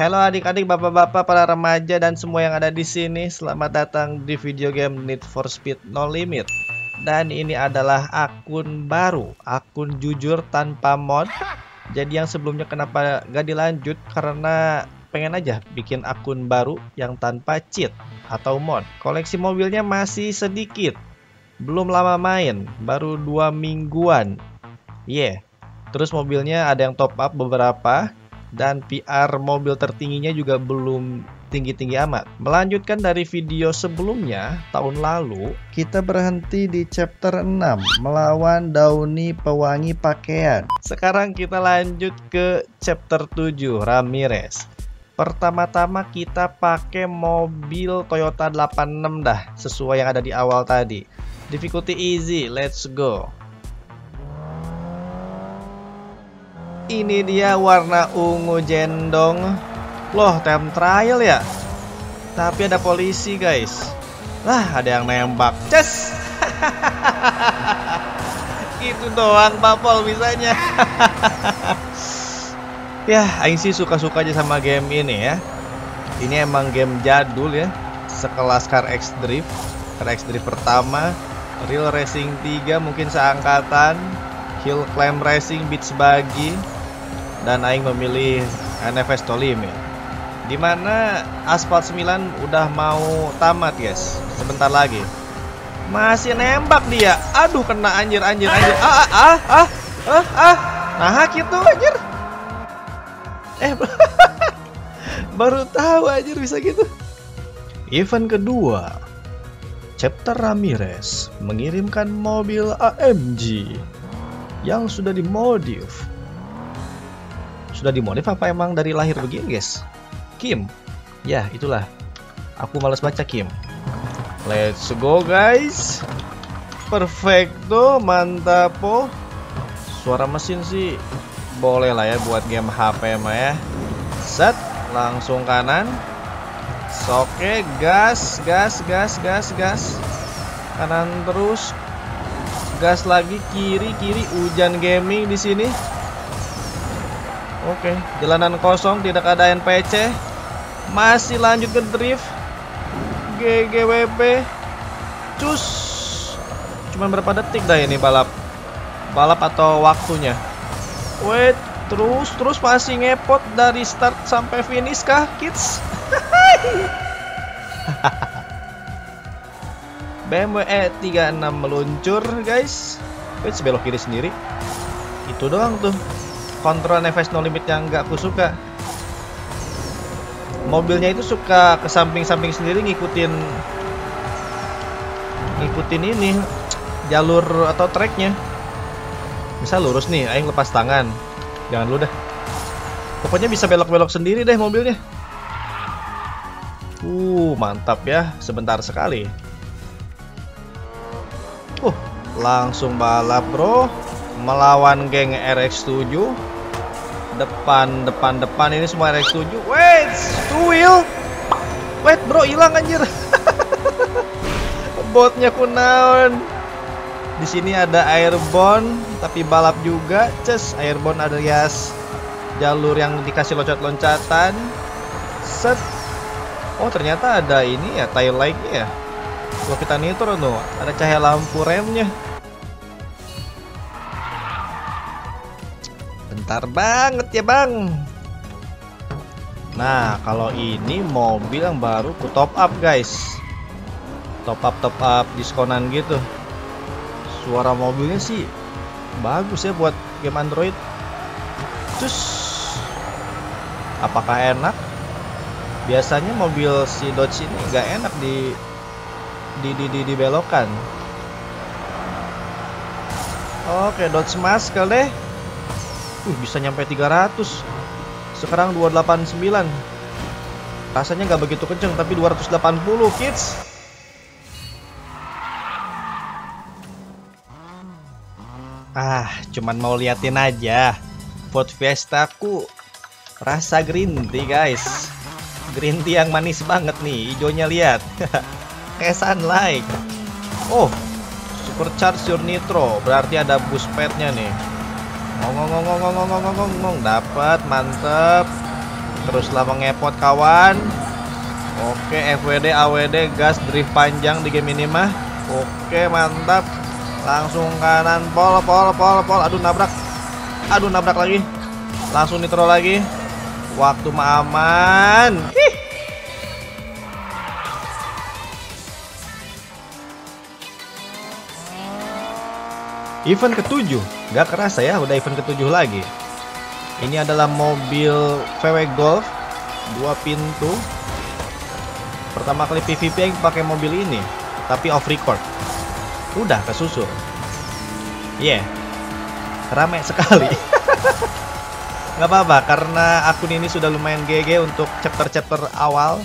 Halo adik-adik, bapak-bapak, para remaja dan semua yang ada di sini. Selamat datang di video game Need for Speed No Limit. Dan ini adalah akun baru, akun jujur tanpa mod. Jadi yang sebelumnya kenapa gak dilanjut? Karena pengen aja bikin akun baru yang tanpa cheat atau mod. Koleksi mobilnya masih sedikit, belum lama main, baru 2 mingguan. Yeah. Terus mobilnya ada yang top up beberapa. Dan PR mobil tertingginya juga belum tinggi-tinggi amat. Melanjutkan dari video sebelumnya, tahun lalu kita berhenti di chapter 6 melawan Dauni pewangi pakaian. Sekarang kita lanjut ke chapter 7 Ramirez. Pertama-tama kita pakai mobil Toyota 86 dah, sesuai yang ada di awal tadi. Difficulty easy, let's go. Ini dia warna ungu jendong. Loh, time trial ya? Tapi ada polisi, guys. Lah, ada yang nembak. Ces! Itu doang papol bisanya. Ya, aing sih suka-suka aja sama game ini ya. Ini emang game jadul ya. Sekelas Car X-Drift. Car X-Drift pertama, Real Racing 3 mungkin seangkatan, Hill Climb Racing, Beach Buggy. Dan aing memilih NFS No Limit, dimana Asphalt 9 udah mau tamat, guys. Sebentar lagi. Masih nembak dia. Aduh, kena anjir. Ah. Nah gitu anjir. Baru tahu anjir bisa gitu. Event kedua, Chapter Ramirez mengirimkan mobil AMG yang sudah dimodif. Sudah dimodif apa emang dari lahir begini, guys? Kim. Ya, itulah. Aku males baca Kim. Let's go, guys. Perfecto, mantapo. Suara mesin sih boleh lah ya buat game HP mah ya. Set, langsung kanan. Oke, gas. Kanan terus. Gas lagi, kiri. Hujan gaming di sini. Oke, jalanan kosong, tidak ada NPC. Masih lanjut ke drift. GGWP. Cus. Cuman berapa detik dah ini balap? Balap atau waktunya? Wait, terus masih ngepot dari start sampai finish kah, kids? BMW E36 meluncur, guys. Wait, belok kiri sendiri. Itu doang tuh kontrol NFS No Limit yang nggak aku suka. Mobilnya itu suka ke samping-samping sendiri, ngikutin ini jalur atau tracknya. Misal lurus nih, aing lepas tangan. Jangan lu dah. Pokoknya bisa belok-belok sendiri deh mobilnya. Mantap ya, sebentar sekali. Langsung balap, bro. Melawan geng RX-7. Depan ini semua RX-7. Wait, two wheel. Wait, bro, hilang anjir. Botnya kunaon. Di sini ada airborne tapi balap juga. Ces, airborne alias jalur yang dikasih loncat-loncatan. Set. Oh, ternyata ada ini ya, tail light-nya ya. Kalau kita nitro tuh, ada cahaya lampu remnya. Bentar banget ya, Bang. Nah, kalau ini mobil yang baru ku top up, guys. Top up diskonan gitu. Suara mobilnya sih bagus ya buat game Android. Terus apakah enak? Biasanya mobil si Dodge ini nggak enak di belokan. Oke, Dodge Masker deh. Bisa nyampe 300. Sekarang 289. Rasanya nggak begitu kenceng, tapi 280, kids. Cuman mau liatin aja. Ford Fiesta ku rasa green tea, guys. Green tea yang manis banget nih, hijaunya lihat. Kayak sunlight. Supercharge your nitro, berarti ada boost padnya nih. Ngong, dapat, mantep. teruslah mengepot kawan. Oke, FWD AWD gas drift panjang di game ini mah. Oke, mantap. Langsung kanan, pol pol pol pol. Aduh, nabrak. Aduh, nabrak lagi. Langsung nitro lagi. Waktu mah aman. Hih. Event ke-7, gak kerasa ya udah event ke-7 lagi. Ini adalah mobil VW Golf 2 pintu. Pertama kali PVP yang pakai mobil ini, tapi off record. Udah kesusul. Yeah, rame sekali. Gak apa-apa, karena akun ini sudah lumayan GG untuk chapter-chapter awal.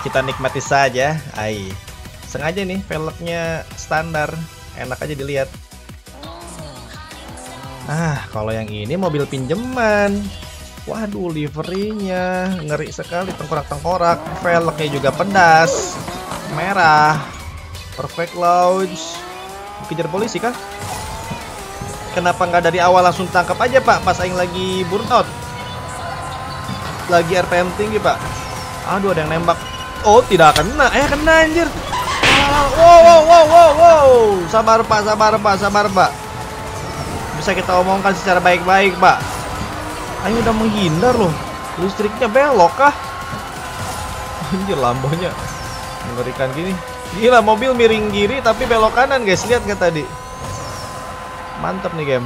Kita nikmati saja. Ay, sengaja nih velgnya standar, enak aja dilihat. Ah, kalau yang ini mobil pinjeman. Waduh, liverinya ngeri sekali, tengkorak-tengkorak. Velgnya juga pedas, merah. Perfect Lounge. Dikejar polisi kah? Kenapa nggak dari awal langsung tangkap aja pak, pas aing lagi burnout, lagi RPM tinggi pak. Aduh, ada yang nembak. Oh, tidak kena. Kena anjir. Wow, wow, wow, wow, wow. Sabar pak, sabar pak, sabar pak. Bisa kita omongkan secara baik-baik pak. Ayo udah menghindar loh. Listriknya belok kah? Anjir, lambonya mengerikan gini. Gila, mobil miring kiri tapi belok kanan guys. Lihat nggak tadi? Mantap nih game.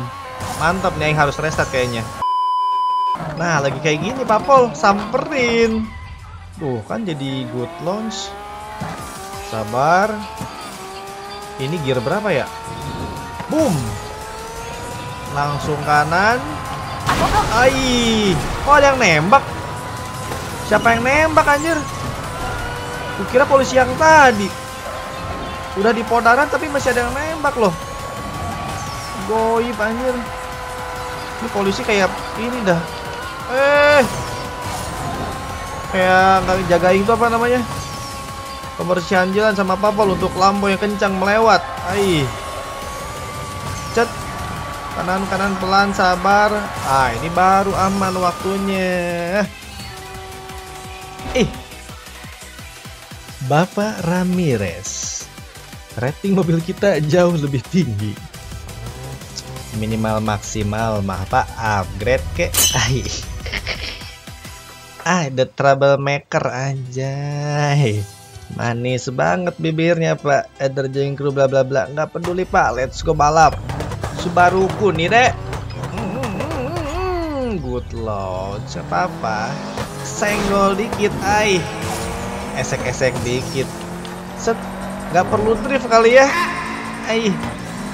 Mantap nih, yang harus restart kayaknya. Nah, lagi kayak gini pak Pol, samperin. Tuh kan jadi good launch. Sabar. Ini gear berapa ya? Boom. Langsung kanan. Ai. Oh, ada yang nembak. Siapa yang nembak anjir? Kukira polisi yang tadi. Udah di podaran tapi masih ada yang nembak loh. Goib anjir. Ini polisi kayak ini dah. Kayak nggak jagain itu apa namanya? Pembersihan jalan sama Papol untuk lampu yang kencang melewat. Ai. Cet. Kanan-kanan pelan, sabar. Ah, ini baru aman waktunya. Bapak Ramirez. Rating mobil kita jauh lebih tinggi. Minimal maksimal mah pak, upgrade kek. Ai. The troublemaker anjay. Manis banget bibirnya pak, terjengkru bla bla bla. Nggak peduli pak, let's go balap. Subaruku nih dek. Good launch, apa-apa. Senggol dikit, ai. Esek-esek dikit. Set, nggak perlu drift kali ya. Ai,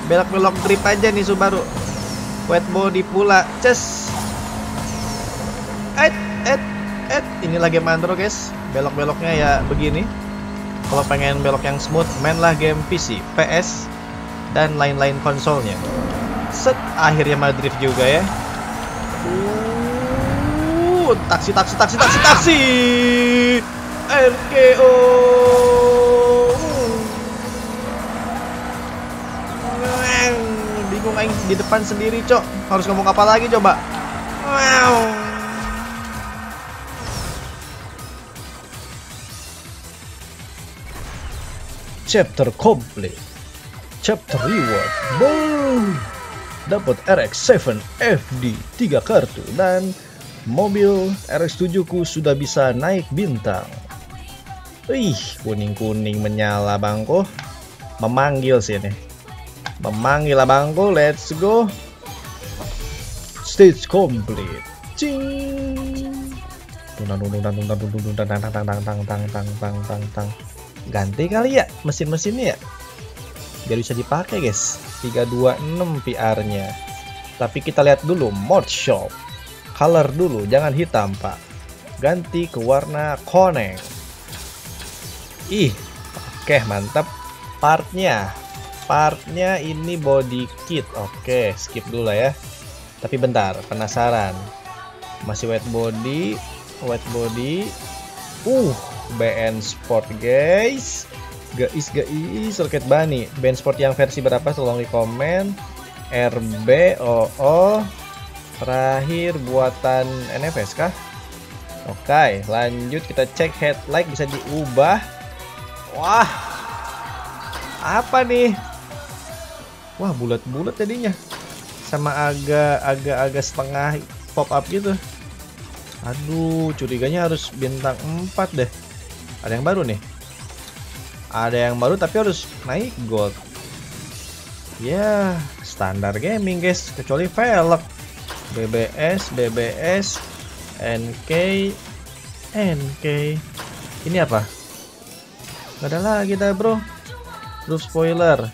belok-belok drift aja nih Subaru. Wet body pula, ces. Ini lagi mantro guys. Belok-beloknya ya begini. Kalau pengen belok yang smooth, mainlah game PC, PS, dan lain-lain konsolnya. Set, akhirnya madrift juga ya. Taksi, taksi, taksi, taksi, taksi. RKO. Bingung aing di depan sendiri, cok. Harus ngomong apa lagi coba? Wow. Chapter complete. Chapter reward. Boom. Dapat RX-7 FD 3 kartu dan mobil RX-7 ku sudah bisa naik bintang. Wih, kuning-kuning menyala bangko. Memanggil sini. Memanggil bangko, let's go. Stage complete. Cing. Ganti kali ya mesin-mesinnya ya, biar bisa dipakai guys. 326 PR-nya. Tapi kita lihat dulu mod shop. Color dulu, jangan hitam pak. Ganti ke warna connect. Oke, mantap. Partnya ini body kit. Oke, skip dulu ya. Tapi bentar, penasaran. Masih wet body. BN Sport guys. Guys, Rocket Bunny. BN Sport yang versi berapa tolong di komen. RBOO. Terakhir buatan NFS kah? Oke, lanjut kita cek headlight, bisa diubah. Wah, apa nih? Wah, bulat-bulat tadinya, sama agak setengah pop up gitu. Aduh, curiganya harus bintang 4 deh. Ada yang baru nih. Ada yang baru tapi harus naik gold. Ya, standar gaming guys, kecuali velg. BBS, NK. Ini apa? Gak ada lagi dah bro. Ruf spoiler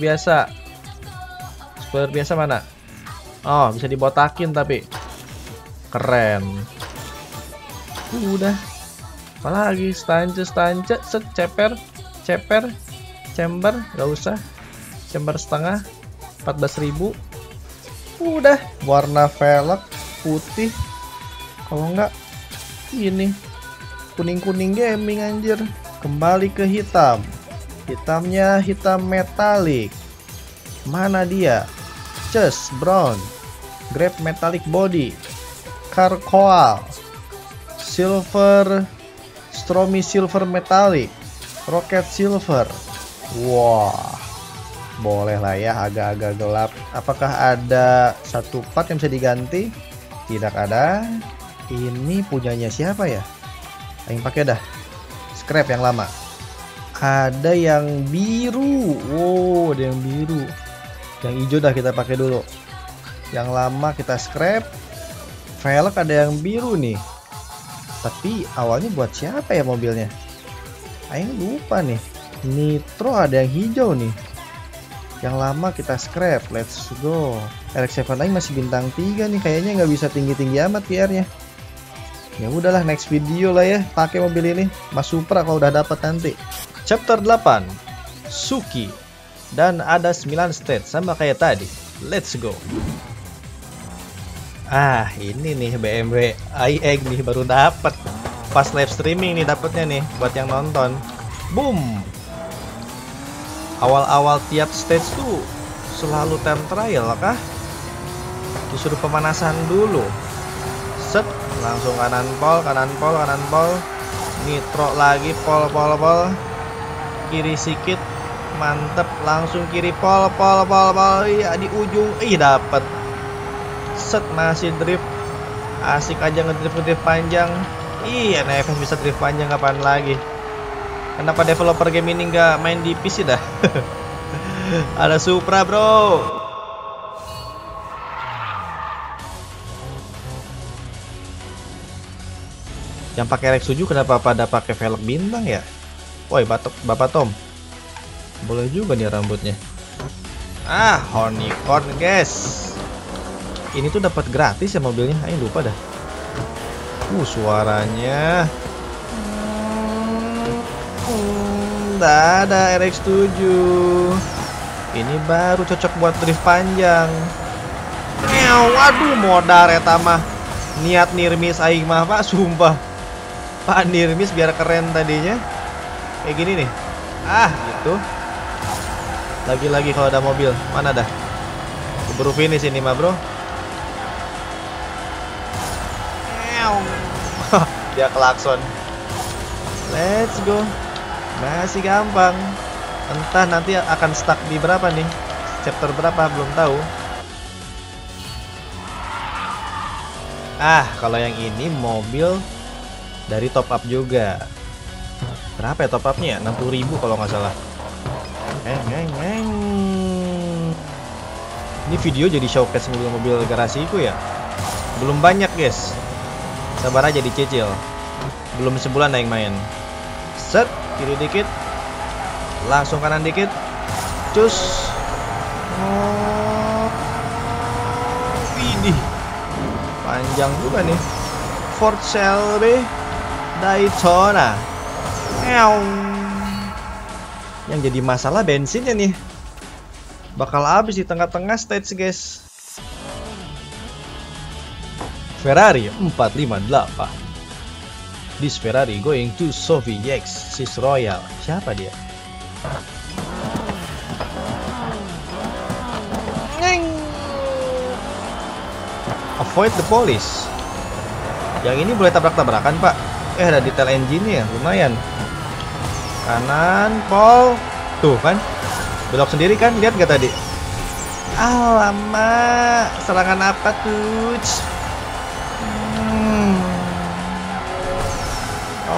biasa. Spoiler biasa mana? Oh, bisa dibotakin tapi. Keren. Udah. Apalagi stance set chamber gak usah. Chamber setengah 14.000. Udah, warna velg putih. Kalau enggak ini kuning-kuning gaming anjir. Kembali ke hitam. Hitamnya hitam metalik. Mana dia? Chest brown. Grab metallic body. Carcoal silver, stromy silver metallic, rocket silver. Wah, wow, boleh lah ya, agak-agak gelap. Apakah ada satu part yang bisa diganti? Tidak ada. Ini punyanya siapa ya? Yang pakai dah scrap yang lama. Ada yang biru. Wow, ada yang biru. Yang hijau dah kita pakai dulu. Yang lama kita scrap. Velg ada yang biru nih. Tapi awalnya buat siapa ya mobilnya? Aing lupa nih. Nitro ada yang hijau nih. Yang lama kita scrap. Let's go. RX-7 Aing masih bintang 3 nih. Kayaknya nggak bisa tinggi-tinggi amat PR-nya. Ya udahlah, next video lah ya. Pakai mobil ini. Mas Supra kalau udah dapat nanti. Chapter 8. Suki. Dan ada 9 stage sama kayak tadi. Let's go. Ah, ini nih BMW IX nih, baru dapat pas live streaming nih, dapatnya nih buat yang nonton. Boom. Awal-awal tiap stage tuh selalu time trial kah? Disuruh pemanasan dulu. Set, langsung kanan pol. Nitro lagi pol. Kiri sikit. Mantep, langsung kiri pol. Iya, di ujung. Ih, dapat. Set, masih drift. Asik aja ngedrift panjang. Iya, NFS bisa drift panjang kapan lagi. Kenapa developer game ini nggak main di PC dah? Ada Supra bro. Yang pakai Rex 7 kenapa pada pakai velg bintang ya? Woi, Bapak Tom. Boleh juga nih rambutnya. Ah, unicorn guys. Ini tuh dapat gratis ya mobilnya, ayo lupa dah. Suaranya. Ada RX-7. Ini baru cocok buat drift panjang. Waduh, modal etama. Niat nirmis aing mah pak, sumpah. Pak nirmis biar keren tadinya. Kayak gini nih. Ah, gitu. Lagi-lagi kalau ada mobil, mana dah? Keburu finish ini mah bro. Dia klakson. Let's go. Masih gampang. Entah nanti akan stuck di berapa nih. Chapter berapa belum tahu. Ah, kalau yang ini mobil dari top up juga. Berapa ya top upnya? 60.000 kalau nggak salah. Ini video jadi showcase mobil-mobil garasiku ya. Belum banyak guys. Sabar aja, dicicil. Belum sebulan naik main. Set, kiri dikit. Langsung kanan dikit. Cus. Widih. Panjang juga nih. Ford Shelby Daytona. Yang jadi masalah bensinnya nih. Bakal habis di tengah-tengah stage guys. Ferrari 458. This Ferrari going to Soviet. She's royal. Siapa dia? Avoid the police. Yang ini boleh tabrak-tabrakan, Pak. Ada detail engine ya, lumayan. Kanan, pol. Tuh kan, belok sendiri kan, lihat nggak tadi? Alamak, serangan apa tuh?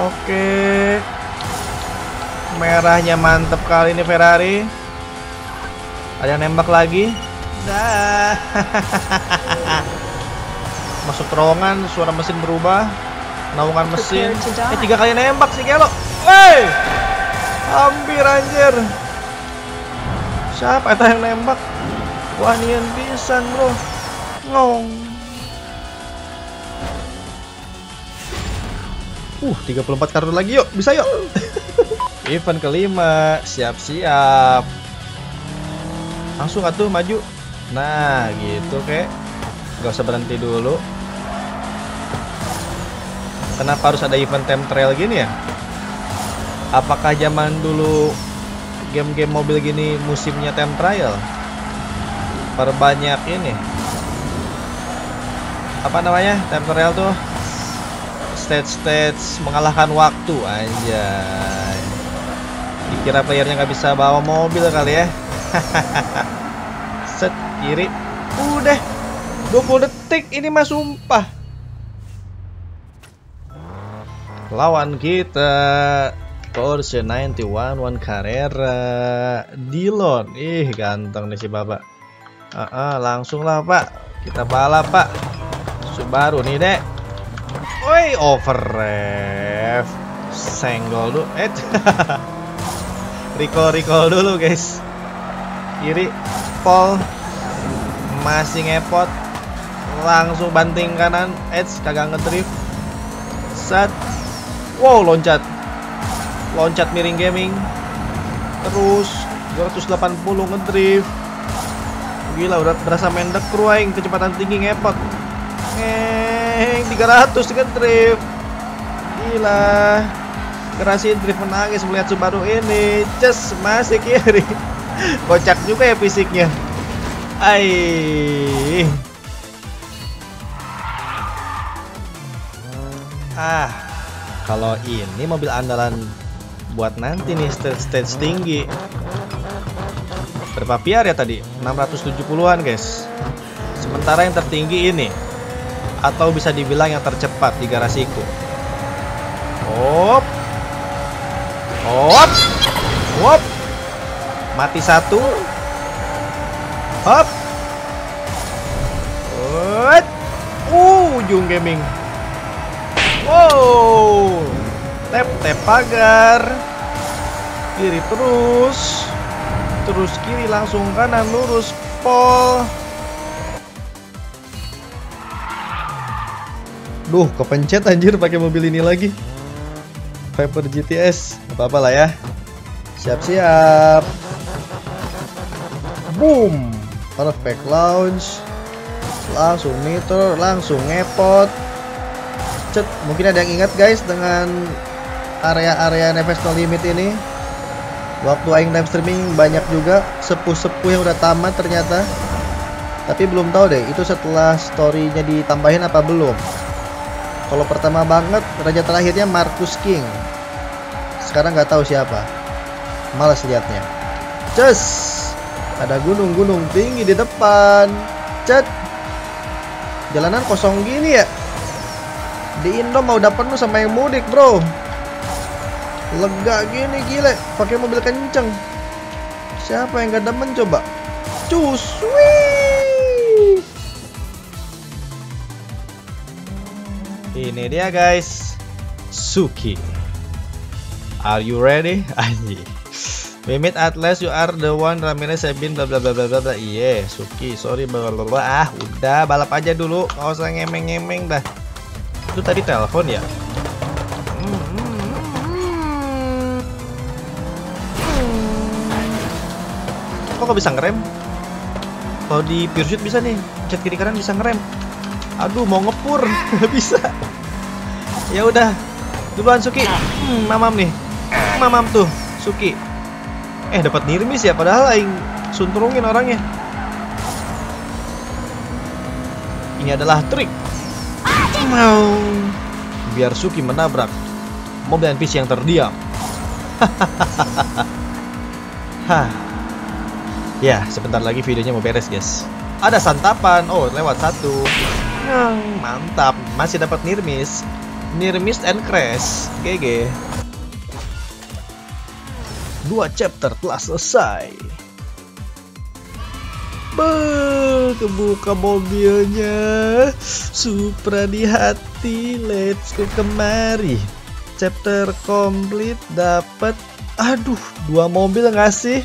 Oke, merahnya mantep kali ini Ferrari. Ada yang nembak lagi. Dah. Masuk terowongan, suara mesin berubah, naungan mesin. Tiga kali nembak sih kelok. Woi, hampir anjir. Siapa yang nembak? Wah, nian pisan bro. Ngong. 34 kartu lagi yuk, bisa yuk. Event kelima, siap-siap. Langsung atuh maju. Nah, gitu kek. Gak usah berhenti dulu. Kenapa harus ada event time trial gini ya? Apakah zaman dulu game-game mobil gini musimnya time trial? Perbanyak ini. Apa namanya? Time trial tuh stage mengalahkan waktu aja. Dikira playernya nggak bisa bawa mobil kali ya. Set kiri. Udah 20 detik ini mah sumpah. Lawan kita Porsche 911 Carrera Dillon. Ih, ganteng nih si bapak. Langsung lah pak. Kita balap pak. Subaru nih dek. Woi, overrev, senggol dulu. Recall dulu guys. Kiri, pol, masih ngepot. Langsung banting kanan. Kagak ngedrift. Set. Wow, loncat. Loncat miring gaming. Terus 280 ngedrift. Gila, udah berasa main The Crew aing, kecepatan tinggi ngepot. 300 dengan drift. Gila. Kerasi drift menangis melihat Subaru ini. Just masih kiri. Kocak juga ya fisiknya. Aiy. Kalau ini mobil andalan buat nanti nih stage tinggi. Berapa PR ya tadi? 670-an, guys. Sementara yang tertinggi ini, atau bisa dibilang yang tercepat di garasiku. Hop. Hop. Hop. Mati satu. Hop. Hop. Ujung gaming. Wow. Tap pagar. Kiri terus. Terus kiri langsung kanan lurus. Pol. Duh, kepencet anjir pakai mobil ini lagi. Piper GTS, apa-apa lah ya. Siap-siap. Boom. Perfect launch. Langsung nitro, langsung ngepot. Cet, mungkin ada yang ingat guys dengan area-area Need for Speed No Limit ini. Waktu aing live streaming banyak juga sepuh-sepuh yang udah tamat ternyata. Tapi belum tahu deh itu setelah story-nya ditambahin apa belum. Kalau pertama banget, raja terakhirnya Marcus King. Sekarang nggak tahu siapa. Males liatnya. Cus! Ada gunung-gunung tinggi di depan. Cet! Jalanan kosong gini ya. Di Indo mau udah penuh sama yang mudik, bro. Lega gini, gile. Pakai mobil kenceng. Siapa yang nggak demen coba? Cus! Ini dia guys, Suki. Are you ready? Anjir. Mimit at last you are the one Ramirez Sabin bla bla bla bla bla. Iya, Suki. Sorry bla bla bla. Udah balap aja dulu. Enggak usah ngemeng-ngemeng dah. Itu tadi telepon ya. Kok bisa ngerem? Kalau di pursuit bisa nih. Pencet kiri kanan bisa ngerem. Aduh mau ngepur, nggak bisa. Ya udah, duluan Suki. Mamam nih, mamam tuh Suki. Dapat nirmis ya, padahal aing suntrungin orangnya. Ini adalah trik. Mau biar Suki menabrak mobil NPC yang terdiam. Hah. Ya, sebentar lagi videonya mau beres, guys. Ada santapan. Oh, lewat satu. Mantap, masih dapat nirmis. Nirmis and crash. GG. 2 chapter telah selesai. Kebuka mobilnya. Supra di hati. Let's go kemari. Chapter complete, dapat. Aduh, 2 mobil nggak sih?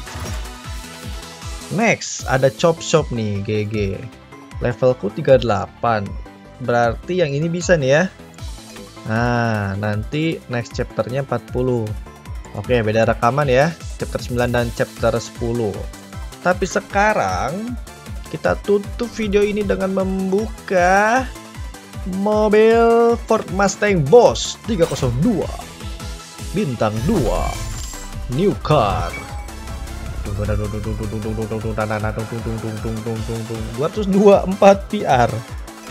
Next, ada chop shop nih, GG. Levelku 38. Berarti yang ini bisa nih ya. Nah, nanti next chapternya 40. Oke, beda rekaman ya. Chapter 9 dan chapter 10. Tapi sekarang kita tutup video ini dengan membuka mobil Ford Mustang Boss 302 bintang 2 new car. 224 PR.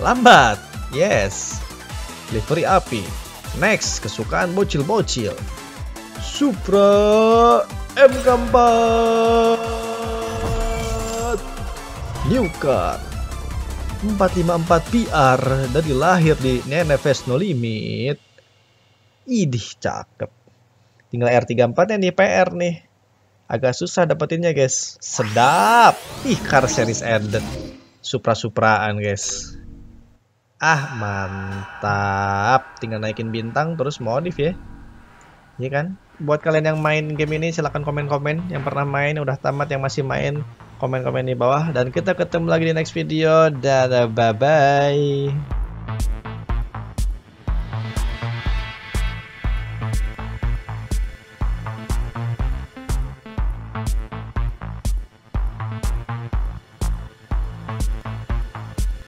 Lambat. Yes. Livery api. Next, kesukaan bocil-bocil. Supra MK4. New car. 454 PR dari lahir di NFS No Limit. Idih, cakep. Tinggal R34-nya nih, PR nih. Agak susah dapetinnya, guys. Sedap. Ih, car series added. Supra-supraan, guys. Ah, mantap. Tinggal naikin bintang terus modif ya. Iya kan? Buat kalian yang main game ini silahkan komen-komen. Yang pernah main, udah tamat, yang masih main, komen-komen di bawah. Dan kita ketemu lagi di next video. Dadah, bye-bye.